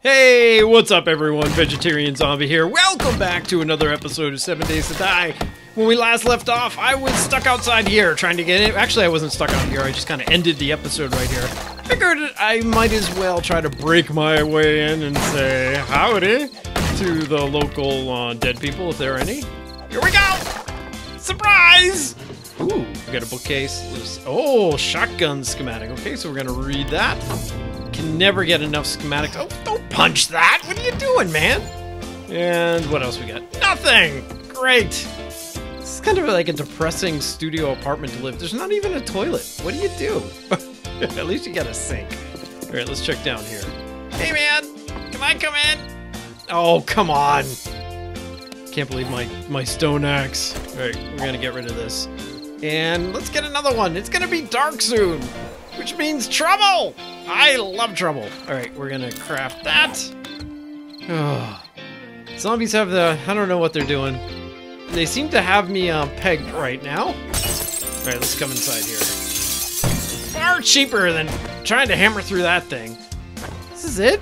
Hey, what's up everyone? Vegetarian Zombie here. Welcome back to another episode of 7 Days to Die. When we last left off, I was stuck outside here trying to get in. Actually, I wasn't stuck out here. I just kind of ended the episode right here. Figured I might as well try to break my way in and say howdy to the local dead people, if there are any. Here we go! Surprise! Ooh, we got a bookcase. Oh, shotgun schematic. Okay, so we're gonna read that. Can never get enough schematics. Oh, don't punch that! What are you doing, man? And what else we got? Nothing! Great! This is kind of like a depressing studio apartment to live. There's not even a toilet. What do you do? At least you got a sink. Alright, let's check down here. Hey, man! Can I come in? Oh, come on! Can't believe my stone axe. Alright, we're gonna get rid of this. And let's get another one! It's gonna be dark soon! Which means trouble! I love trouble. All right, we're gonna craft that. Oh. Zombies have I don't know what they're doing. They seem to have me pegged right now. All right, let's come inside here. Far cheaper than trying to hammer through that thing. This is it?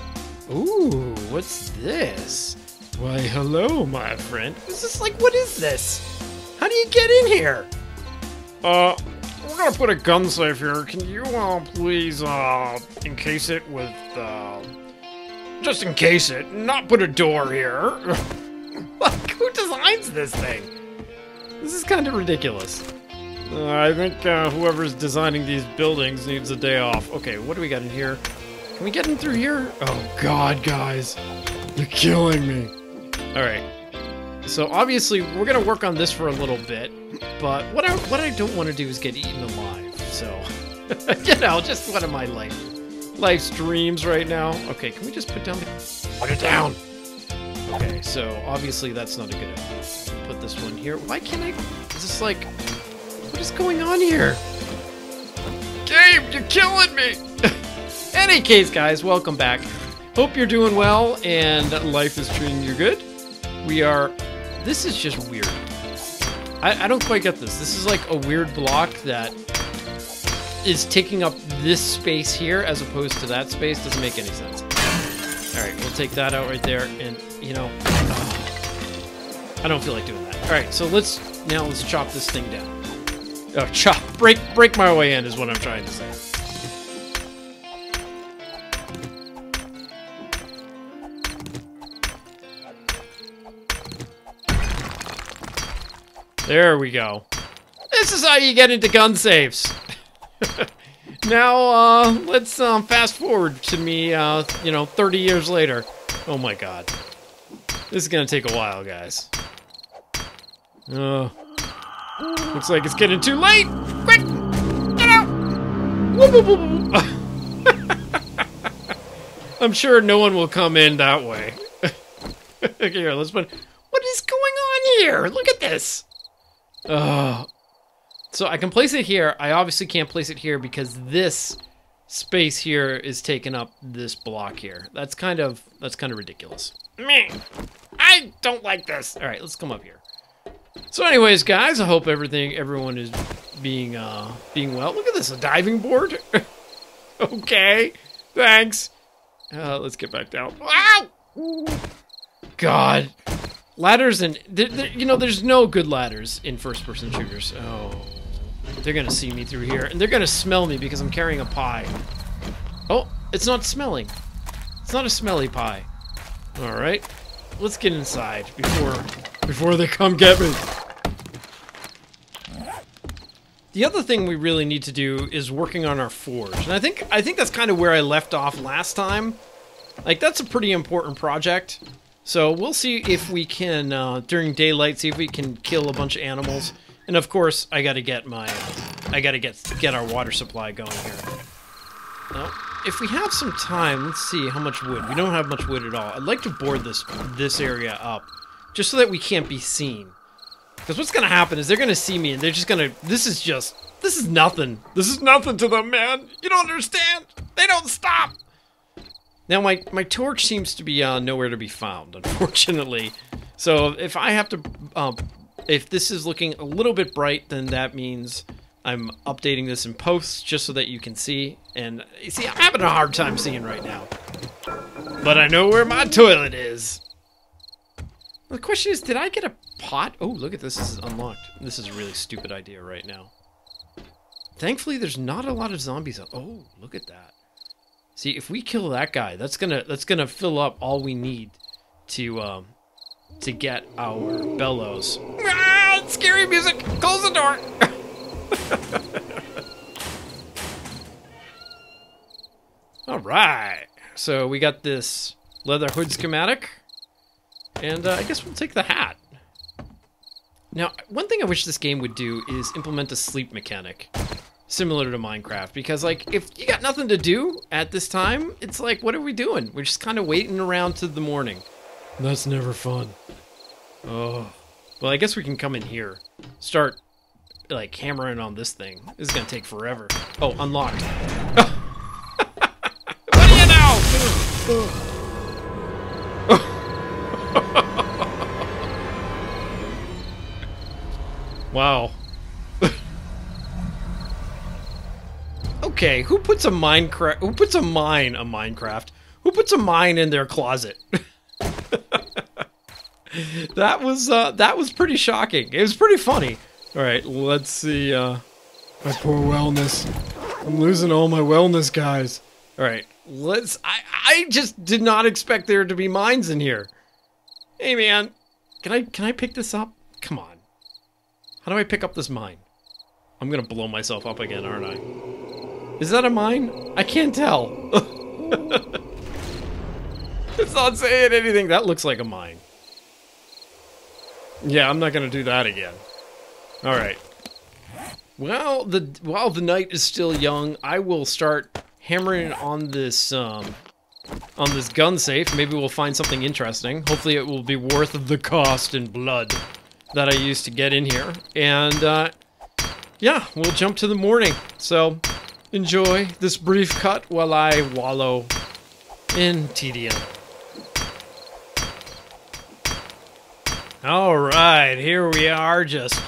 Ooh, what's this? Why, hello, my friend. This is like, what is this? How do you get in here? We're gonna put a gun safe here. Can you, please, encase it with, just encase it, not put a door here. Like, who designs this thing? This is kind of ridiculous. I think, whoever's designing these buildings needs a day off. Okay, what do we got in here? Can we get in through here? Oh, God, guys. You're killing me. Alright. So, obviously, we're going to work on this for a little bit, but what I don't want to do is get eaten alive, so... you know, just one of my life's dreams right now. Okay, can we just put down the... Put it down! Okay, so, obviously, that's not a good idea. Put this one here. Why can't I... Is this like... What is going on here? Game, you're killing me! Any case, guys, welcome back. Hope you're doing well, and life is treating you good. We are... This is just weird. I don't quite get this. This is like a weird block that is taking up this space here as opposed to that space. Doesn't make any sense. Alright, we'll take that out right there and, you know... I don't feel like doing that. Alright, so let's chop this thing down. Oh, chop! Break my way in is what I'm trying to say. There we go. This is how you get into gun safes. Now, let's fast forward to me, 30 years later. Oh my God. This is gonna take a while, guys. Looks like it's getting too late. Quick, get out! Whoop, whoop, whoop. I'm sure no one will come in that way. Here, let's put. What is going on here? Look at this. So I can place it here. I obviously can't place it here because this space here is taking up this block here. That's kind of ridiculous. Meh. I don't like this. All right, let's come up here. So anyways, guys, I hope everyone is being well. Look at this, a diving board. Okay, thanks. Let's get back down. Ow! God. Ladders and... You know, there's no good ladders in first-person shooters. Oh. They're gonna see me through here. And they're gonna smell me because I'm carrying a pie. Oh, it's not smelling. It's not a smelly pie. Alright. Let's get inside before they come get me. The other thing we really need to do is working on our forge. And I think that's kind of where I left off last time. Like, that's a pretty important project. So we'll see if we can, during daylight, see if we can kill a bunch of animals. And of course, I gotta get get our water supply going here. Now, if we have some time, let's see how much wood. We don't have much wood at all. I'd like to board this area up, just so that we can't be seen. Because what's gonna happen is they're gonna see me and they're just gonna, this is nothing. This is nothing to them, man. You don't understand. They don't stop. Now, my torch seems to be nowhere to be found, unfortunately. So, if I have to... if this is looking a little bit bright, then that means I'm updating this in posts just so that you can see. And, see, I'm having a hard time seeing right now. but I know where my toilet is. The question is, did I get a pot? Oh, look at this. This is unlocked. This is a really stupid idea right now. Thankfully, there's not a lot of zombies. Oh, look at that. See, if we kill that guy, that's gonna fill up all we need to get our bellows. Ah, scary music. Close the door. All right. So we got this leather hood schematic, and I guess we'll take the hat. Now, one thing I wish this game would do is implement a sleep mechanic, similar to Minecraft, because, like, if you got nothing to do at this time, it's like, what are we doing? We're just kind of waiting around to the morning. That's never fun. Oh. Well, I guess we can come in here, start, like, hammering on this thing. This is going to take forever. Oh, unlocked. What do you know? Wow. Okay, who puts a mine? Who puts a mine in their closet? That was pretty shocking. It was pretty funny. All right, let's see. My poor wellness. I'm losing all my wellness, guys. All right, let's. I just did not expect there to be mines in here. Hey, man, can I pick this up? Come on. How do I pick up this mine? I'm gonna blow myself up again, aren't I? Is that a mine? I can't tell. It's not saying anything. That looks like a mine. Yeah, I'm not gonna do that again. All right. Well, while the night is still young, I will start hammering on this gun safe. Maybe we'll find something interesting. Hopefully, it will be worth the cost in blood that I used to get in here, and yeah, we'll jump to the morning. So enjoy this brief cut while I wallow in tedium. All right, here we are, just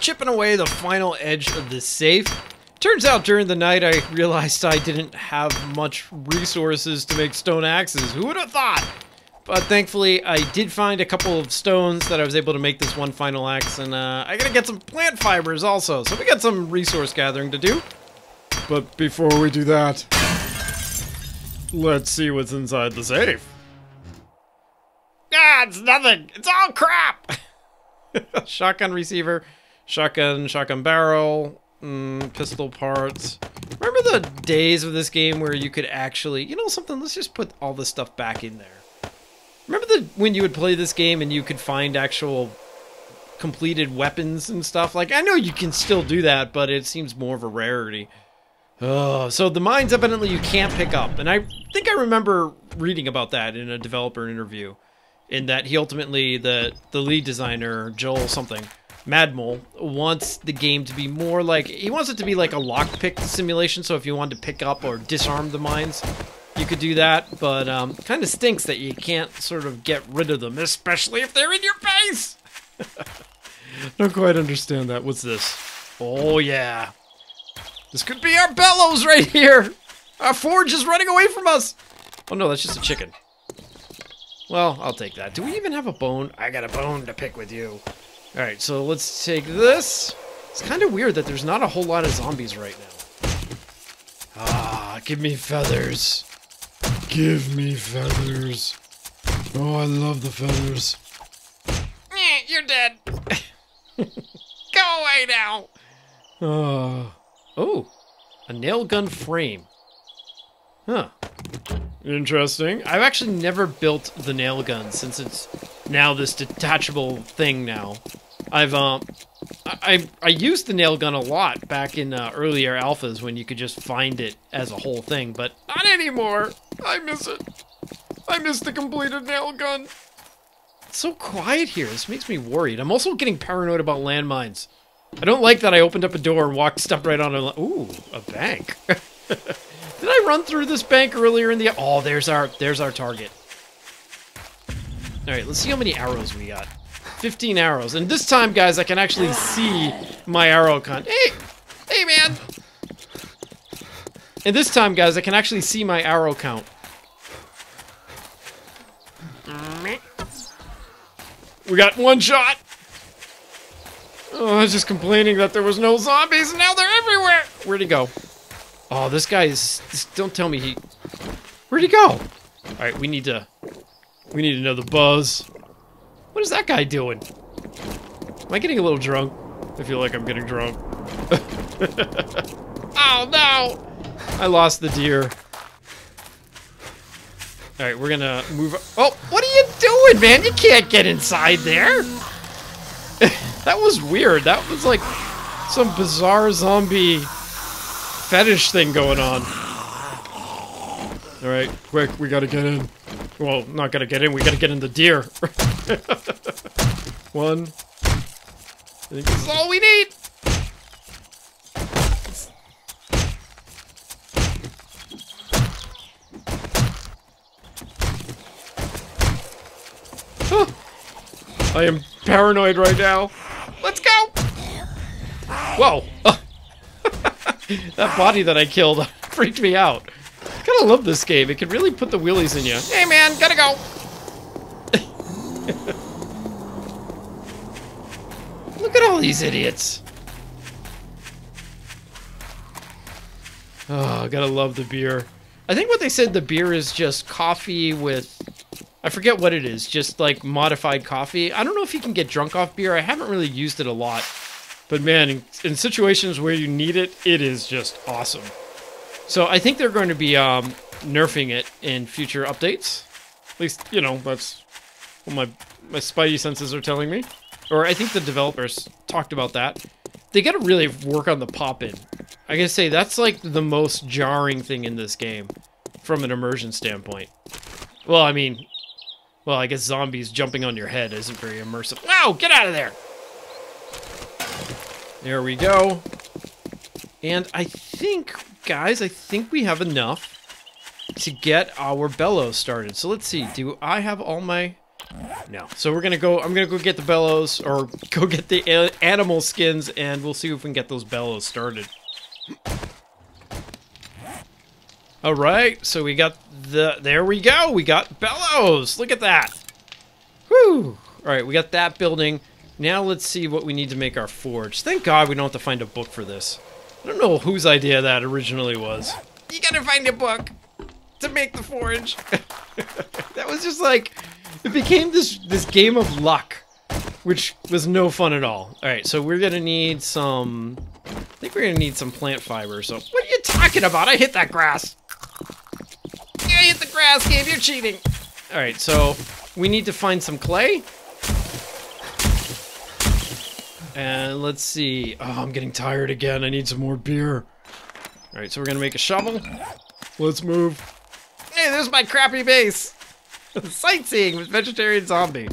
chipping away the final edge of the safe. Turns out during the night I realized I didn't have much resources to make stone axes. Who would have thought? But thankfully, I did find a couple of stones that I was able to make this one final axe, and I gotta get some plant fibers also, so we got some resource gathering to do. But before we do that, let's see what's inside the safe. Ah, it's nothing! It's all crap! Shotgun receiver, shotgun barrel, pistol parts. Remember the days of this game where you could actually, you know something, let's just put all this stuff back in there. Remember when you would play this game and you could find actual completed weapons and stuff? Like, I know you can still do that, but it seems more of a rarity. Oh, so the mines evidently you can't pick up. And I think I remember reading about that in a developer interview, in that he ultimately, the lead designer, Joel something, Mad Mole, wants the game to be more like, he wants it to be like a lockpick simulation, so if you wanted to pick up or disarm the mines, you could do that, but kind of stinks that you can't sort of get rid of them, especially if they're in your face! Don't quite understand that. What's this? Oh, yeah. This could be our bellows right here! Our forge is running away from us! Oh, no, that's just a chicken. Well, I'll take that. Do we even have a bone? I got a bone to pick with you. All right, so let's take this. It's kind of weird that there's not a whole lot of zombies right now. Ah, give me feathers. Give me feathers. Oh, I love the feathers. You're dead. Go away now. Oh, a nail gun frame. Huh. Interesting. I've actually never built the nail gun since it's now this detachable thing now. I've I used the nail gun a lot back in earlier alphas when you could just find it as a whole thing, but not anymore. I miss it. I miss the completed nail gun. It's so quiet here. This makes me worried. I'm also getting paranoid about landmines. I don't like that I opened up a door and stepped right on a... Ooh, a bank. Did I run through this bank earlier in the... Oh, there's our target. All right, let's see how many arrows we got. 15 arrows, and this time, guys, I can actually see my arrow Hey, man! And this time, guys, I can actually see my arrow count. We got one shot! Oh, I was just complaining that there was no zombies, and now they're everywhere! Where'd he go? Oh, this guy is... Don't tell me he... Where'd he go? Alright, we need to know the buzz. What is that guy doing? Am I getting a little drunk? I feel like I'm getting drunk. Oh, no! I lost the deer. Alright, we're gonna move... Oh, what are you doing, man? You can't get inside there! That was weird. That was like some bizarre zombie fetish thing going on. Alright, quick, we gotta get in. Well, not gotta get in, we gotta get in the deer. One. I think this is all we need! I am paranoid right now. Let's go! Whoa! That body that I killed freaked me out. Gotta love this game. It can really put the willies in you. Hey man, gotta go! Look at all these idiots. Oh, gotta love the beer. I think what they said the beer is just coffee with... I forget what it is, just like modified coffee. I don't know if you can get drunk off beer. I haven't really used it a lot. But man, in situations where you need it, it is just awesome. So I think they're going to be nerfing it in future updates. At least, you know, that's what my spidey senses are telling me. Or I think the developers talked about that. They gotta really work on the pop-in. I gotta say, that's like the most jarring thing in this game from an immersion standpoint. Well, I mean... Well, I guess zombies jumping on your head isn't very immersive. Wow, get out of there! There we go. And I think, guys, I think we have enough to get our bellows started. So let's see, do I have all my... No. So we're gonna go, I'm gonna go get the bellows, or go get the animal skins, and we'll see if we can get those bellows started. Alright, so we got the... There we go! We got bellows! Look at that! Whew! Alright, we got that building. Now let's see what we need to make our forge. Thank God we don't have to find a book for this. I don't know whose idea that originally was. You gotta find a book to make the forge! That was just like... It became this game of luck, which was no fun at all. Alright, so we're gonna need some... I think we're gonna need some plant fiber, so... What are you talking about? I hit that grass! I hit the grass, Gabe. You're cheating. All right, so we need to find some clay. And let's see. Oh, I'm getting tired again. I need some more beer. All right, so we're going to make a shovel. Let's move. Hey, there's my crappy base. Sightseeing with Vegetarian Zombie.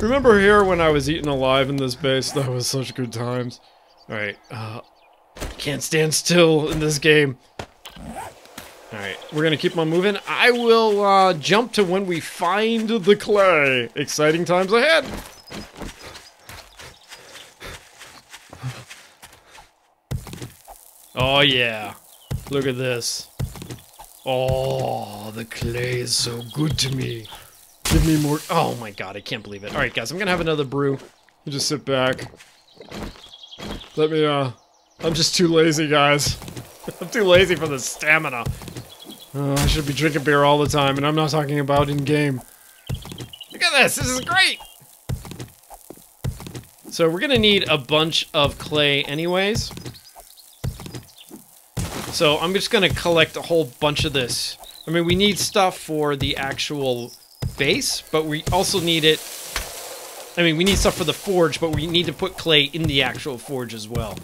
Remember here when I was eaten alive in this base? That was such good times. All right. Can't stand still in this game. Alright, we're gonna keep on moving. I will jump to when we find the clay. Exciting times ahead! Oh yeah, look at this. Oh, the clay is so good to me. Give me more. Oh my god, I can't believe it. Alright guys, I'm gonna have another brew. You just sit back. Let me, I'm just too lazy, guys. I'm too lazy for the stamina. I should be drinking beer all the time, and I'm not talking about in-game. Look at this! This is great! So we're gonna need a bunch of clay anyways. So I'm just gonna collect a whole bunch of this. I mean, we need stuff for the actual base, but we also need it... I mean, we need stuff for the forge, but we need to put clay in the actual forge as well.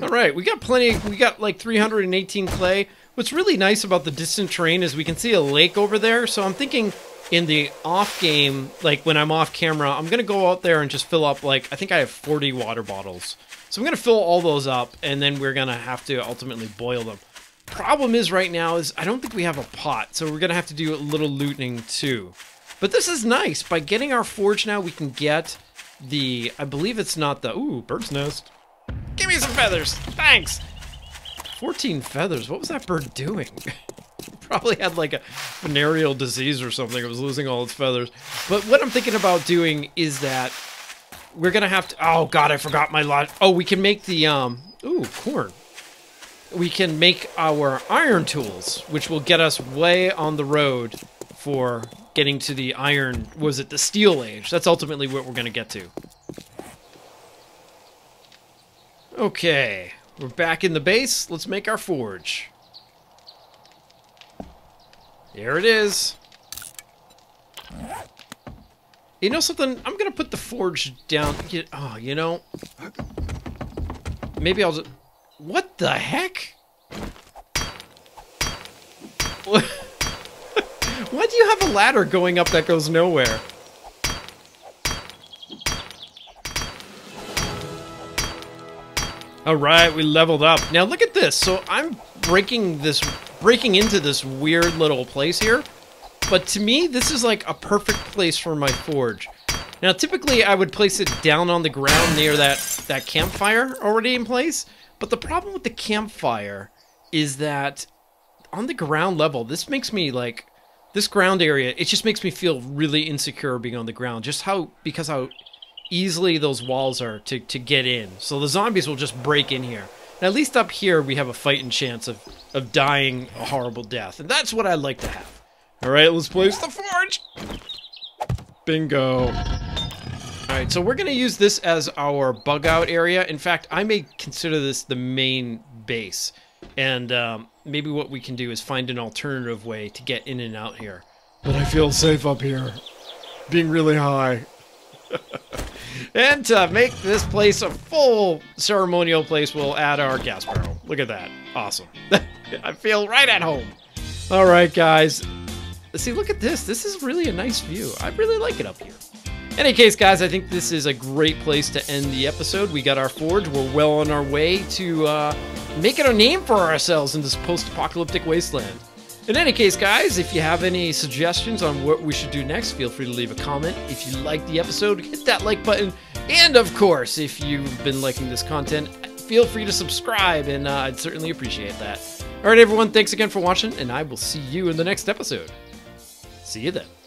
Alright, we got plenty, we got like 318 clay. What's really nice about the distant terrain is we can see a lake over there, so I'm thinking in the off game, like when I'm off camera, I'm gonna go out there and just fill up like, I think I have 40 water bottles. So I'm gonna fill all those up, and then we're gonna have to ultimately boil them. Problem is right now is I don't think we have a pot, so we're gonna have to do a little looting too. But this is nice, by getting our forge now we can get the, I believe it's not the, ooh, bird's nest. Give me some feathers, thanks. 14 feathers, what was that bird doing? Probably had like a venereal disease or something. It was losing all its feathers. But what I'm thinking about doing is that we're gonna have to, oh God, I forgot my lot. Oh, we can make the, ooh, corn. We can make our iron tools, which will get us way on the road for getting to the iron, was it the steel age? That's ultimately what we're gonna get to. Okay, we're back in the base. Let's make our forge. There it is. You know something? I'm gonna put the forge down. Oh, you know, maybe I'll just, what the heck? Why do you have a ladder going up that goes nowhere? All right, we leveled up. Now look at this. So I'm breaking into this weird little place here. But to me, this is like a perfect place for my forge. Now, typically I would place it down on the ground near that campfire already in place. But the problem with the campfire is that on the ground level, this makes me like, this ground area, it just makes me feel really insecure being on the ground. Just how, because how easily those walls are to get in. So the zombies will just break in here. And at least up here, we have a fighting chance of dying a horrible death. And that's what I like to have. All right, let's place the forge. Bingo. All right, so we're going to use this as our bug out area. In fact, I may consider this the main base. And maybe what we can do is find an alternative way to get in and out here. But I feel safe up here, being really high. And to make this place a full ceremonial place, we'll add our gas barrel. Look at that. Awesome. I feel right at home. All right, guys. See, look at this. This is really a nice view. I really like it up here. In any case, guys, I think this is a great place to end the episode. We got our forge. We're well on our way to making a name for ourselves in this post-apocalyptic wasteland. In any case, guys, if you have any suggestions on what we should do next, feel free to leave a comment. If you liked the episode, hit that like button. And, of course, if you've been liking this content, feel free to subscribe, and I'd certainly appreciate that. All right, everyone, thanks again for watching, and I will see you in the next episode. See you then.